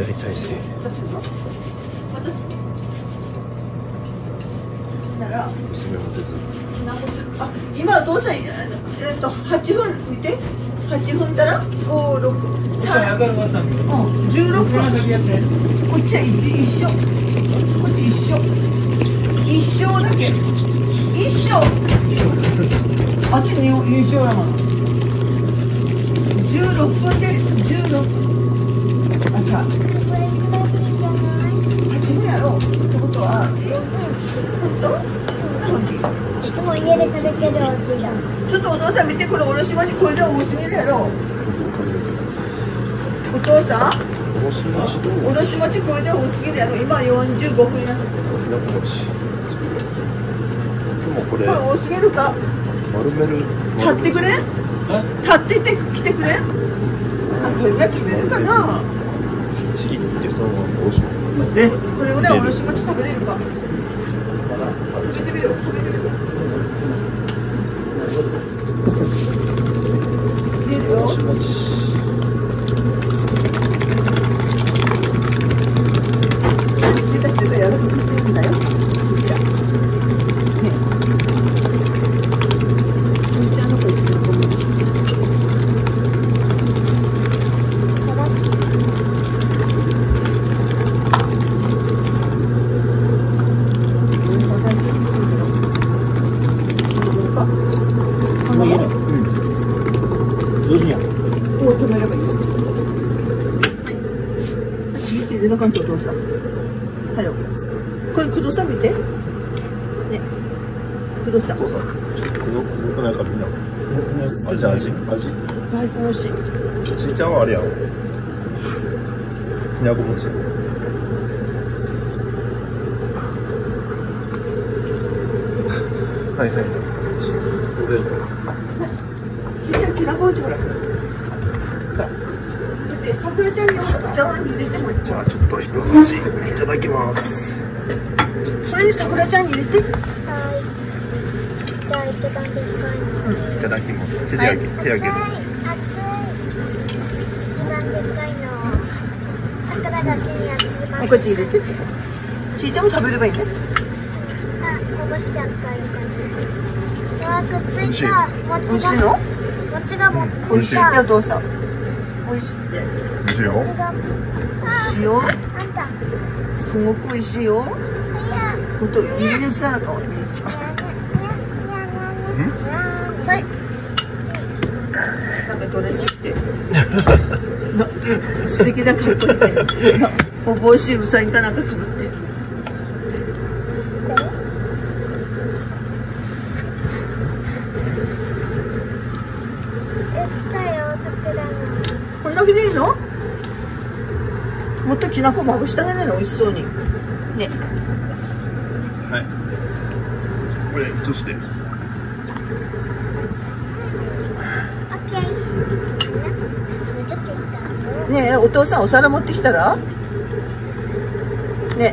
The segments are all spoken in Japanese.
左に対して。娘も手伝う。あ、今どうしたらいいんだ。8分見て。8分から5、6、3。16分。こっちは一緒。こっち一緒。一緒だけ。一緒。あっち二緒だもん。16分で16。あ、じゃ8分やろう。ってことは。もう家で食べてるお家だ。ちょっとお父さん見て、これおろしまし、これで面白いやろ。お父さん。おろしまち、これで多すぎるやろ。今45分や。これ多すぎるか。丸める。立ってくれ。立ってて、来てくれ。これぐらい決めるかな。これぐらいおろしまち食べれるか。食べてみよう、食べてみよう。おいしいってお父さん。おいしいって。おいしいよ。おいしいよ。すごくおいしいよ。ほんと、イギリスなのかわいい。はい。なんかドレスして。素敵な格好して。お帽子、うさぎかなんかかぶって。きな粉まぶしてあげないの、美味しそうにね。はい、これ移して。ねえ、お父さんお皿持ってきたらね。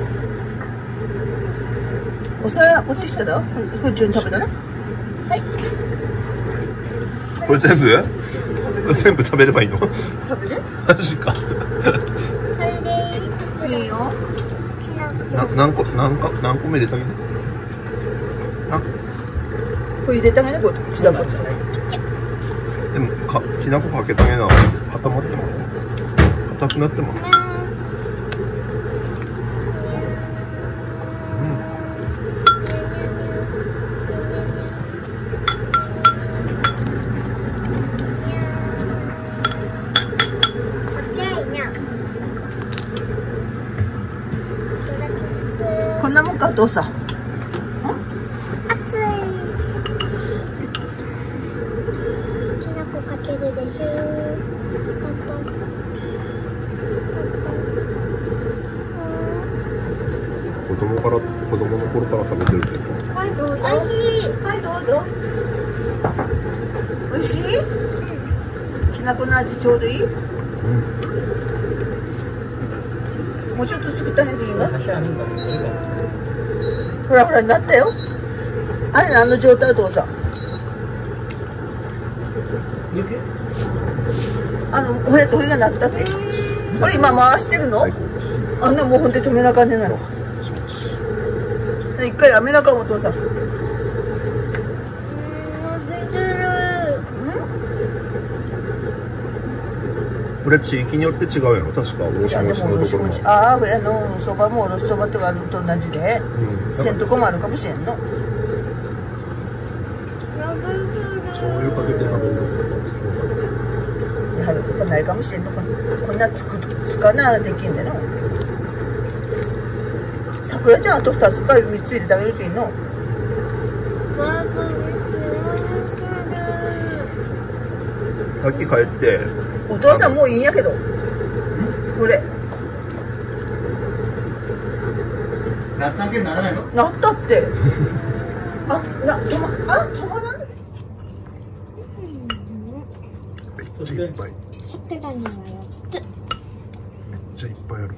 お皿持ってきたら、これ順に食べたら。はい。これ全部？全部食べればいいの？食べる？マジか。何個目で食べる？あ、これ入れてあげね、これきなこ。でもきなこかけてあげな、固まっても硬くなっても。どうさ。ほらほらなったよ。あれ、あの状態はどうさ。あの、お部屋とお部屋がなったって。これ今回してるの？あんなもうほんとに止めな感じなの。一回やめなかお父さん。これ地域によって違うやろ、確かおろし餅のところも。ああ、そばもおろしそばとかと同じで、せんとこもあるかもしれんの。醤油かけて食べる。やはりことないかもしれんの。こんなつかなできんでの。桜ちゃんあと2つか3つ入れてあげるといいの。さっき帰ってお父さんもういいんやけど、これなったけならないの？なったってあ、な、止ま、あ、止まらんの？めっちゃいっぱい。ショコラには4つ。めっちゃいっぱいある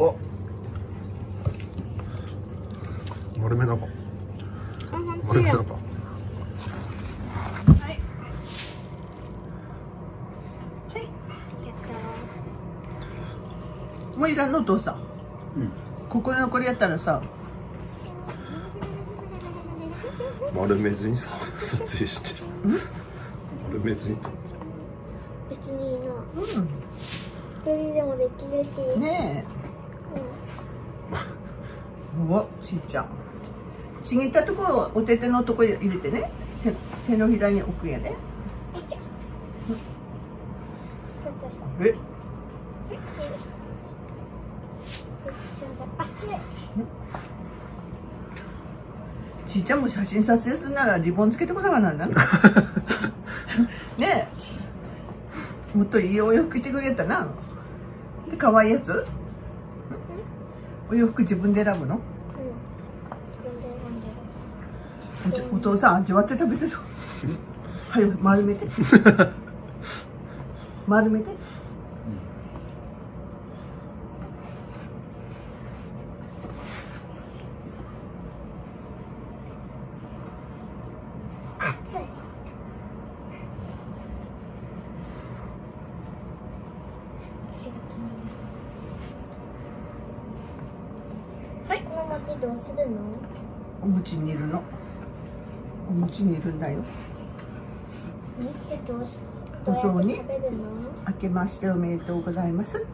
あ、丸めなか丸めなか。もういらんのお父さん、うん、ここで残りやったらさ丸めずにさ撮影してる丸めずに別にいいな、うん、一人でもできるしねえ、うん、おちいちゃんちぎったとこお手手のとこ入れてね、 手のひらに置くやね、うん、えちいちゃんも写真撮影するならリボンつけてこながらなんだねえ、もっといいお洋服着てくれたな。で可愛いやつお洋服自分で選ぶの、うん、お父さん味わって食べてるはい丸めて丸めてどうするの？お餅にいるの。お餅にいるんだよ。お雑煮。明けましておめでとうございますって。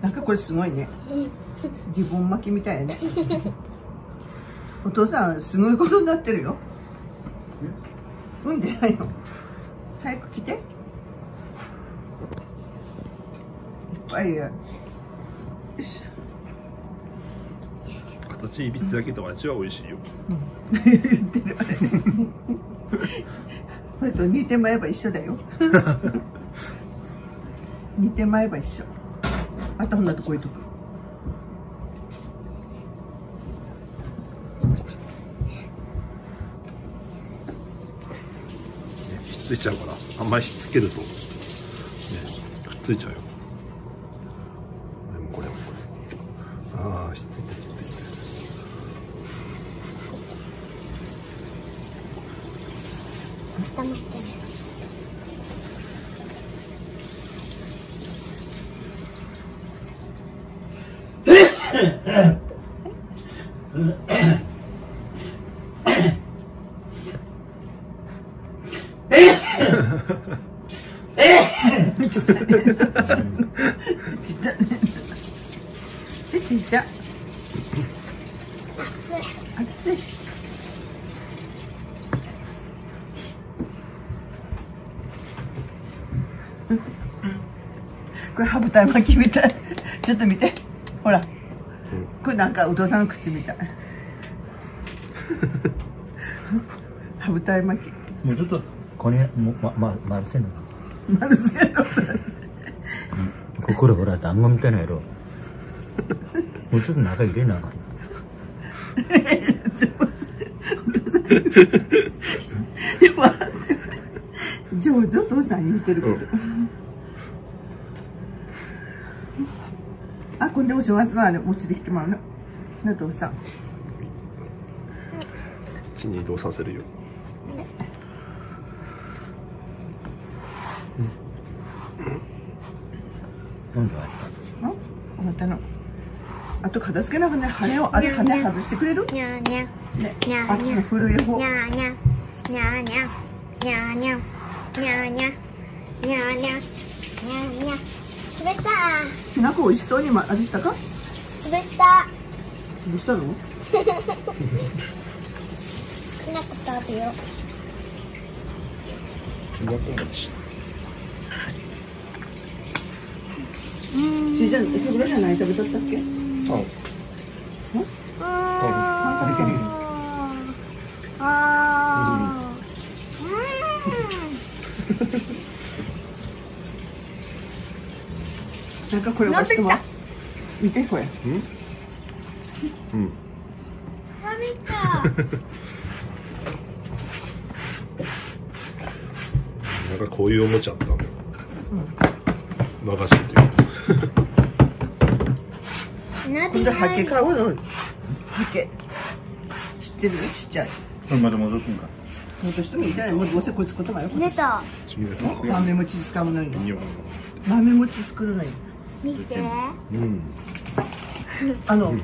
なんかこれすごいね。リボン巻きみたいね。お父さんすごいことになってるよ。うんでないの。早く来て。いっぱいや。よし。いびつだけど味は美味しいよ。うん、言ってるあれ。これと煮てまえば一緒だよ。煮てまえば一緒。あとほんなとこ置いとく。ひっついちゃうから、あんまりひっつけると、ね、ひっついちゃうよ。でもこれもこれ。ああ、ひっついてるひっついてる。温まってる。ちっちゃ。熱い。熱い。これ羽二重巻きみたいちょっと見てほら、うん、これなんかお父さんの口みたい羽二重巻きもうちょっとこれも丸せんのか丸せんのか心ほら団子みたいなやろもうちょっと中入れなあかん上手お父さん言ってること、うん、あ、こんでお正月のあれ餅できてもらうのな、お父さん地に移動させるよ、うん、今度はまたのあと片付けなくね、羽をあれ羽外してくれる？にゃーにゃーね、あっちの古い方。にゃーにゃーにゃーにゃーにゃーにゃーにゃーにゃーにゃーにゃーにゃーにゃー。潰したー。きなこ美味しそうにあれしたか？潰した。潰したの？きなこ食べよう。ちいちゃん、それじゃない食べとったっけ？そう。なんかこれ押しても見てこれ。うん。食べた。なんかこういうおもちゃあったの。流してて。今度ハケ買うの。ハケ知ってる？ちっちゃい。これまだ戻すんか。戻してもいいじゃない。もうどうせこいつ言葉よ。出た。豆餅使うのに。豆餅作るのに。見て。うん。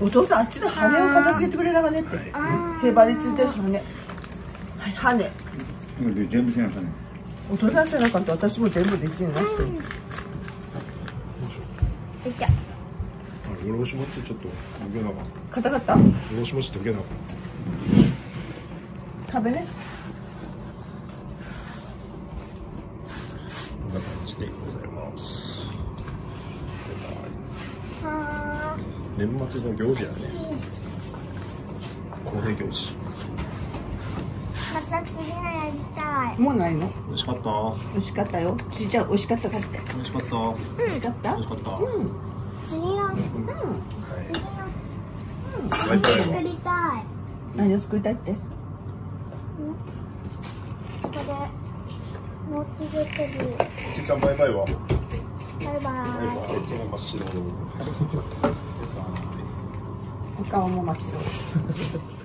お父さんあっちの羽を片付けてくれながねって。へばりついてる羽。はい羽。全部しなかね。お父さん背中と私も全部できるなって。できた。俺押しましてちょっと溶けなかった。硬かった？俺押しまして溶けなかった。食べね。こんな感じでございます。年末の行事やね。恒例行事。また次のやりたい。もうないの？美味しかった。美味しかったよ。ちいちゃん美味しかったかって。美味しかった。美味しかった。美味しかった。うん。次の、作りたい。何を作りたいって？これ持って出てる。ちいちゃんバイバイは。バイバイ。手が真っ白。お顔も真っ白。